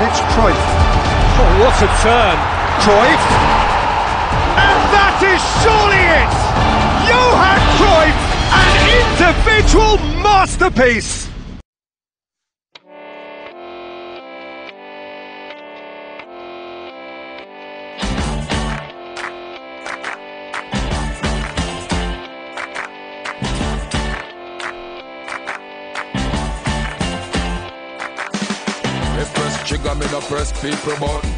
And it's Cruyff. Oh, what a turn. Cruyff. And that is surely it. Johan Cruyff, an individual masterpiece. Trigger me the press people button.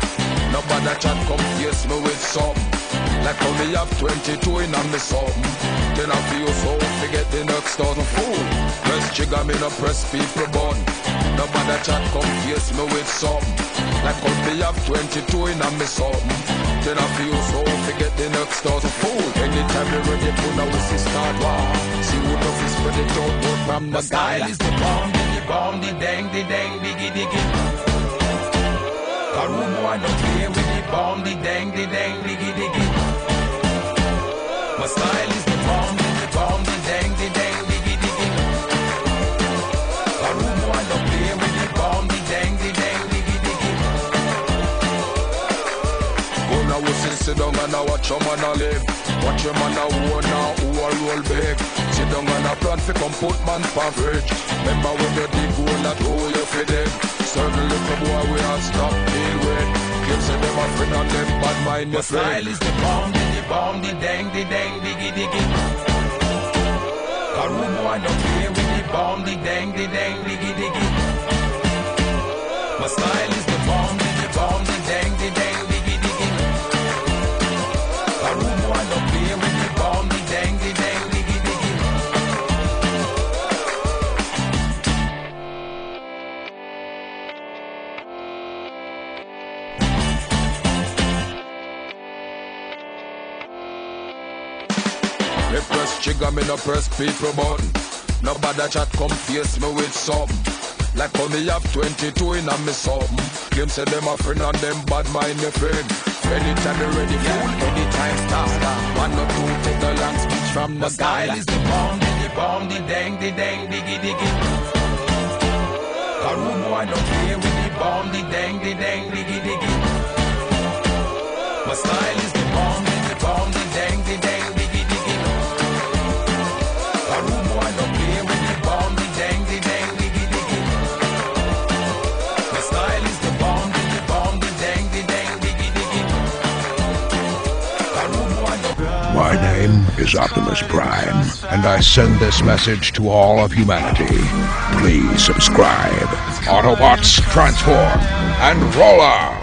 Nobody chat come face me with something. Like only have 22 in on me something. Then I feel so forget the next thousand fool. Press trigger me the press people button. Nobody chat come face me with something. Like only have 22 in on me something. Then I feel so forget the next door's a fool. Anytime you're ready to now we see start war. See who knows is for the don't work from the style is the bomb, diggy bomb, the dang, the dang, diggy diggy. Karumo I don't play with the bomb, the dang, diggy diggy. My style is the bomb, diggy bomb, the dang, diggy diggy. Karumo I don't play with the bomb, the dang, diggy diggy. Now we sit down and I watch your man a live. Watch your man a who now who a roll big. Sit down and a plan fi come put man for fridge. Remember when you did go that hoe you fi dig. Certain little boy we a stop deal with. Kids and them a friend and them bad mind your friend. My style is the bomb, diggy bomb, the dang, diggy diggy. Karumo I don't play with the dang, diggy diggy. My style is the bomb, diggy bomb, the dang, diggy. Me press trigger, me no press people button. Nobody chat come face me with something. Like how me have 22 in on me something. Them say them a friend and them bad mind me friend. Anytime you ready, fool, anytime star. One or two take the long speech from the sky. Style is the bomb, diggy bomb, the dang, diggy diggy. Karumo I don't play with the dang, diggy diggy. My style is the bomb, diggy bomb, the dang, diggy diggy. Karumo I don't play with the bomb, the dang, diggy diggy. My style is the bomb. My name is Optimus Prime, and I send this message to all of humanity. Please subscribe. Autobots transform and roll on!